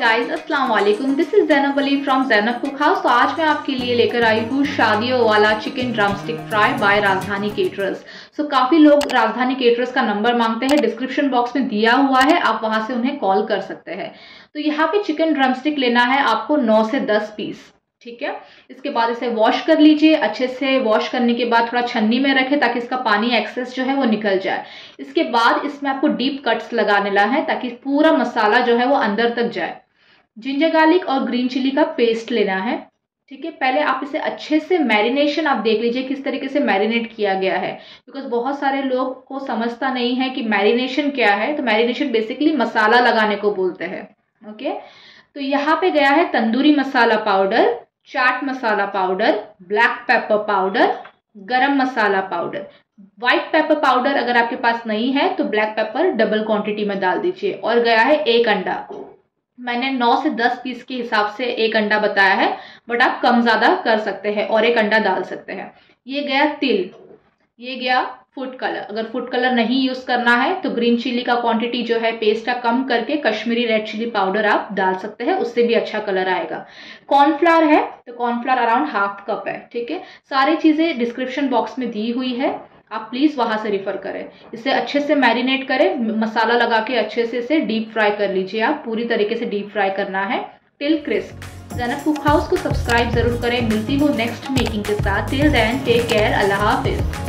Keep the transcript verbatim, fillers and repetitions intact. Guys अस्सलाम वालेकुम, this is Zainab Ali from Zainab cook house. तो आज मैं आपके लिए लेकर आई हूँ शादियों वाला chicken drumstick fry by Rajdhani caterers. So so, काफी लोग राजधानी केटरर्स का नंबर मांगते हैं, डिस्क्रिप्शन बॉक्स में दिया हुआ है, आप वहां से उन्हें कॉल कर सकते हैं। तो यहाँ पे चिकन ड्रमस्टिक लेना है आपको नौ से दस पीस, ठीक है। इसके बाद इसे वॉश कर लीजिए, अच्छे से वॉश करने के बाद थोड़ा छन्नी में रखें ताकि इसका पानी एक्सेस जो है वो निकल जाए। इसके बाद इसमें आपको डीप कट्स लगाने है ताकि पूरा मसाला जो है वो अंदर तक जाए। जिंजर गार्लिक और ग्रीन चिली का पेस्ट लेना है, ठीक है। पहले आप इसे अच्छे से मैरिनेशन आप देख लीजिए किस तरीके से मैरिनेट किया गया है, बिकॉज बहुत सारे लोग को समझता नहीं है कि मैरिनेशन क्या है। तो मैरिनेशन बेसिकली मसाला लगाने को बोलते हैं, ओके। तो यहाँ पे गया है tandoori masala powder, chaat masala powder, black pepper powder, garam masala powder. White pepper powder अगर आपके पास नहीं है तो ब्लैक पेपर डबल क्वांटिटी में डाल दीजिए। और गया है एक अंडा, मैंने नौ से दस पीस के हिसाब से एक अंडा बताया है, बट आप कम ज़्यादा कर सकते हैं और एक अंडा डाल सकते हैं। ये गया तिल, ये गया फूड कलर। अगर फूड कलर नहीं यूज़ करना है तो ग्रीन चिली का क्वांटिटी जो है पेस्ट का कम करके कश्मीरी रेड चिली पाउडर आप डाल सकते हैं, उससे भी अच्छा कलर आएगा। कॉर्नफ्लावर है तो कॉर्नफ्लावर अराउंड हाफ कप है, ठीक है। सारी चीज़ें डिस्क्रिप्शन बॉक्स में दी हुई है, आप प्लीज़ वहाँ से रिफ़र करें। इसे अच्छे से मैरिनेट करें, मसाला लगा के अच्छे से इसे डीप फ्राई कर लीजिए। आप पूरी तरीके से डीप फ्राई करना है till crisp. Zainab cook house को सब्सक्राइब ज़रूर करें। मिलती हूँ नेक्स्ट मेकिंग के साथ। टिल देन टेक केयर, अल्लाह हाफिज़।